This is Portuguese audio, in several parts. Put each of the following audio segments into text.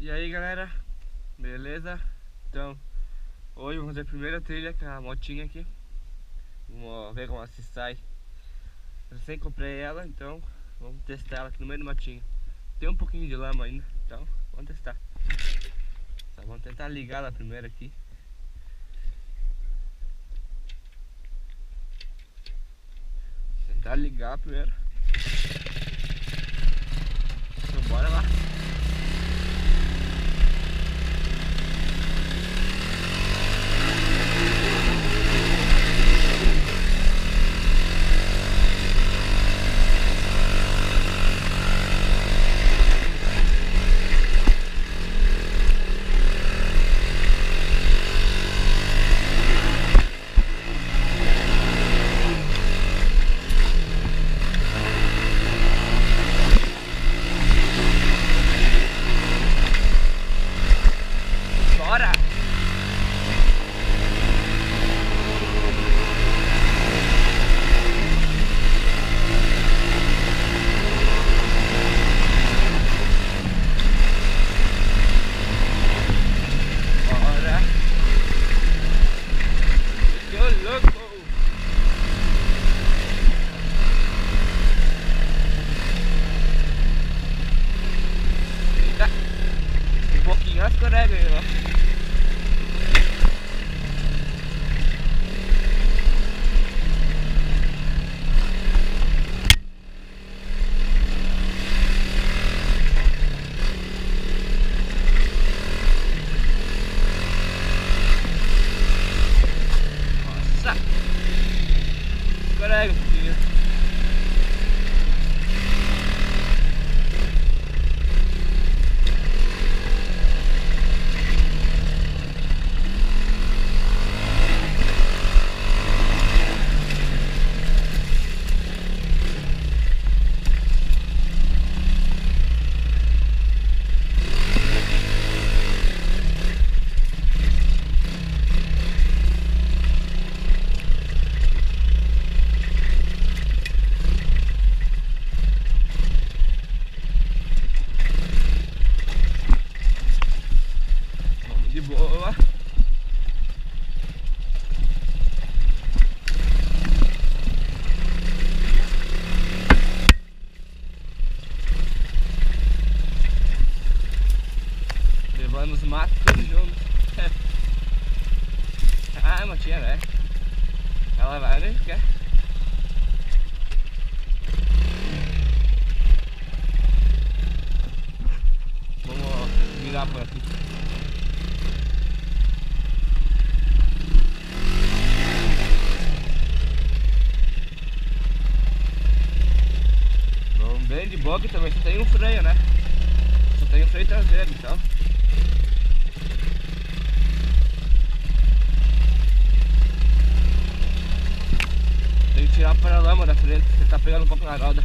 E aí galera, beleza? Então, hoje vamos fazer a primeira trilha com a motinha aqui. Vamos ver como ela se sai. Eu sempre comprei ela, então vamos testar ela aqui no meio do matinho. Tem um pouquinho de lama ainda, então vamos testar. Só vamos tentar ligar ela primeiro aqui. Tentar ligar primeiro. Então bora lá. Vamos matar tudo junto. Ah, motinha, velho. Ela vai onde quer. Vamos virar por aqui. Vamos bem de boa, que também só tem um freio, né? Só tem um freio traseiro, então. Tirar para a lama da frente, você tá pegando um pouco na roda.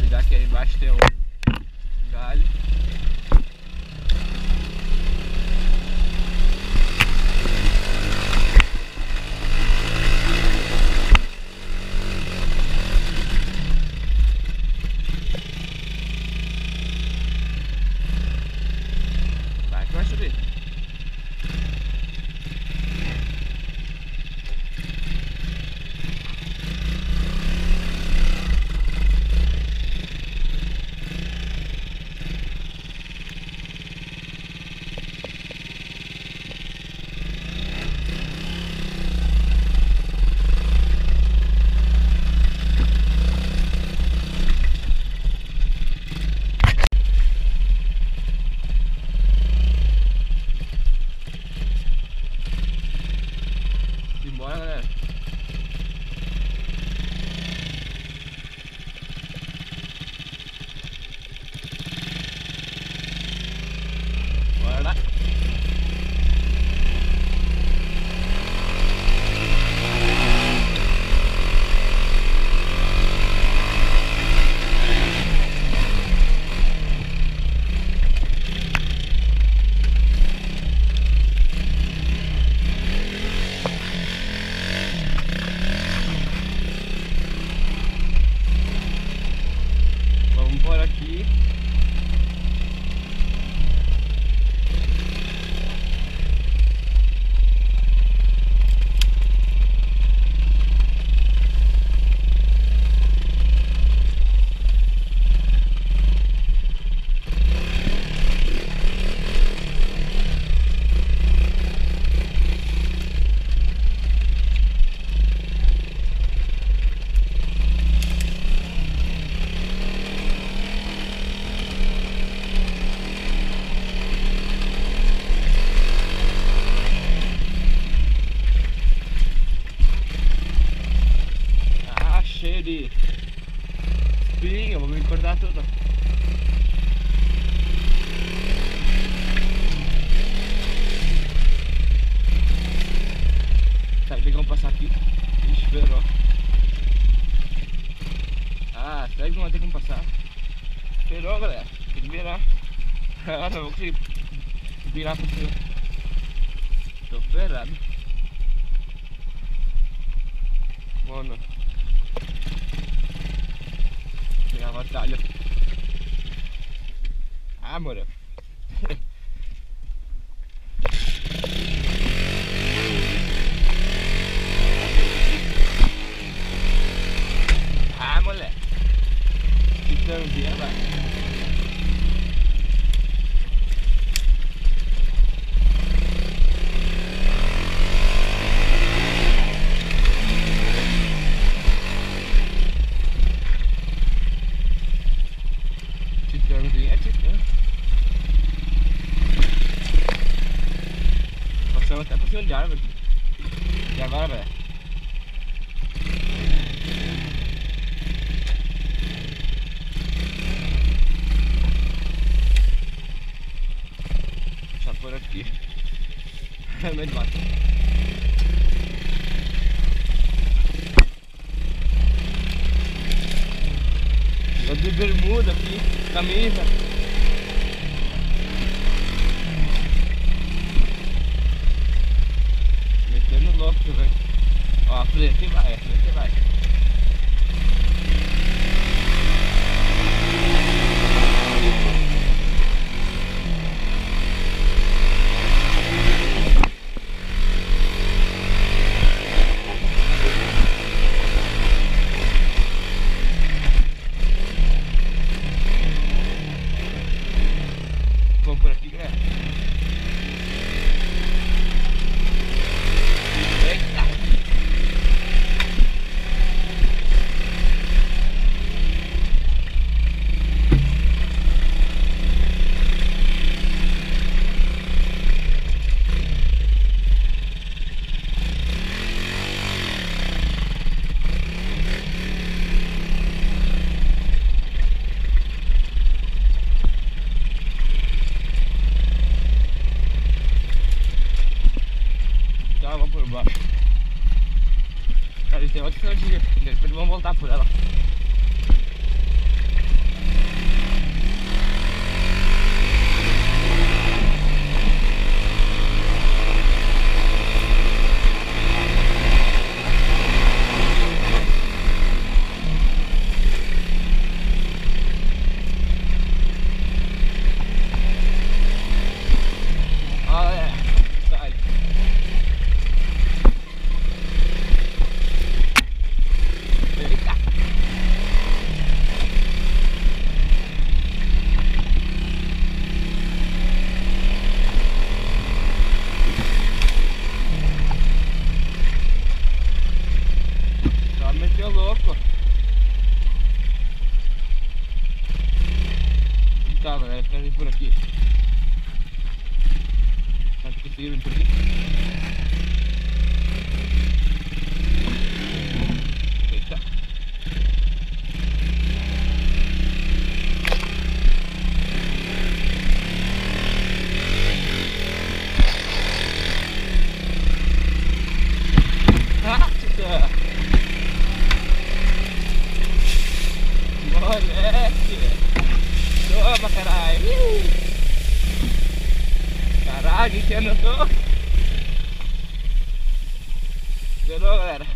Cuidar que aí embaixo tem um galho. Vai subir. pieno di spilling, avevo ricordato tutto. Serão passati, espero. Ah, será que não vai ter como passar? Esperou, galera. Tem que virar. Ah, não vou conseguir virar por cima. Tô ferrado. Mano. Pegar a batalha. Ah, mano. Eu de bermuda aqui, camisa. Metendo louco, velho. Ó, frente vai, frente vai. Vamos voltar por ela. Zerou, galera.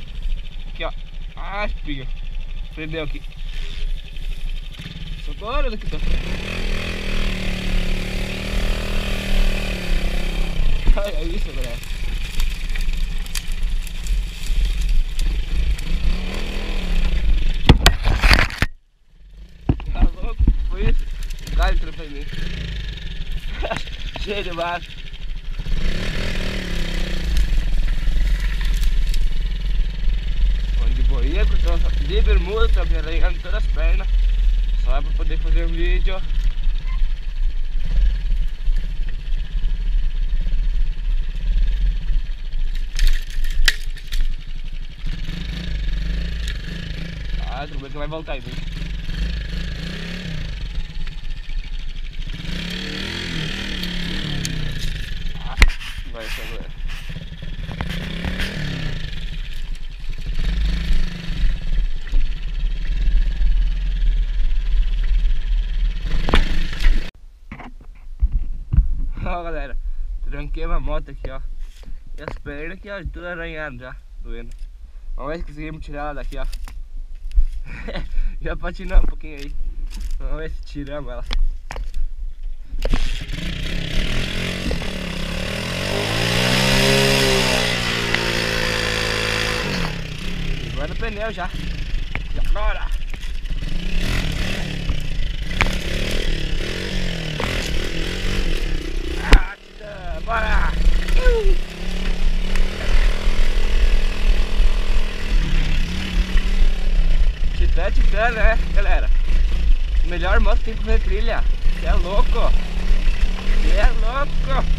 Aqui, ó. Ah, espiga. Prendeu aqui. Socorro daqui, tá? Olha isso, galera. Tá louco? Foi isso? O galho trepou em mim. Cheio de barco. De bermuda, tá me arranhando todas as pernas, só pra poder fazer um vídeo. Ah, aquilo daqui vai voltar, viu? Ah, vai agora. Ó, galera, tranquei uma moto aqui, ó. E as pernas aqui, ó, tudo arranhado já, doendo. Vamos ver se conseguimos tirar ela daqui, ó. Já patinou um pouquinho aí. Vamos ver se tiramos ela. Agora no pneu já. E agora? Ah, Titan, bora! Titan, né, galera? Melhor moto que tem pra fazer trilha. Você é louco! Você é louco!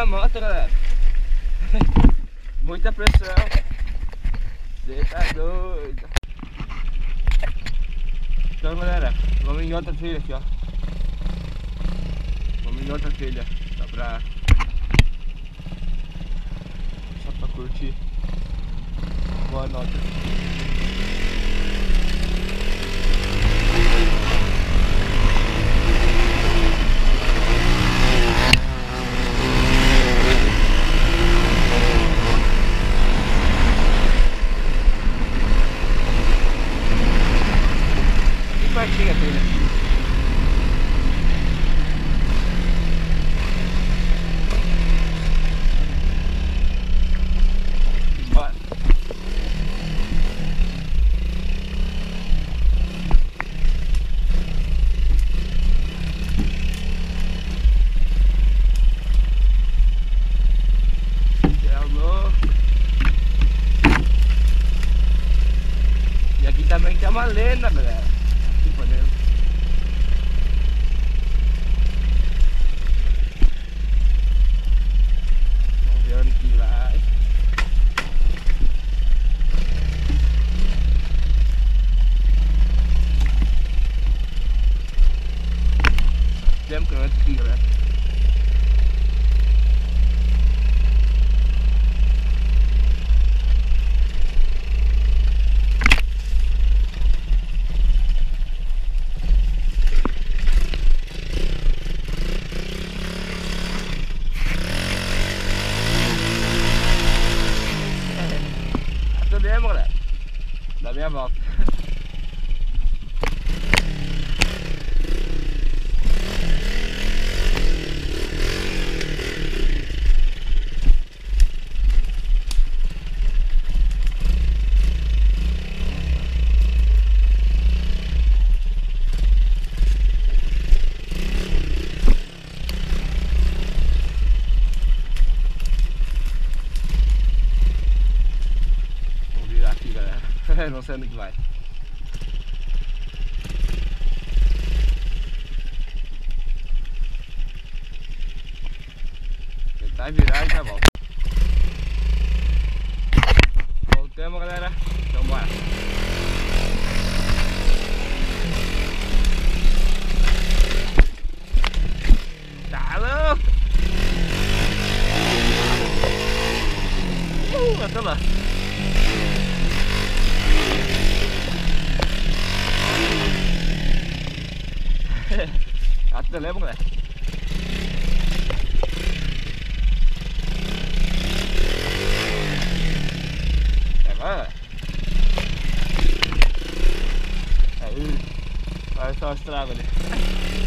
A moto, galera, muita pressão, você tá doido. Então, galera, vamos em outra trilha aqui, ó. Vamos em outra trilha, só pra curtir. Boa nota. Uma lenda, galera, aqui pra dentro. Vamos ver onde que vai. Tempo que eu entro aqui, galera. Da minha volta. Vou virar aqui, galera. Não sei onde que vai. Tentar virar e já volto. Voltamos, galera. Então bora. Até lá. Até leva, galera. Agora. Aí. Olha só os tragos ali.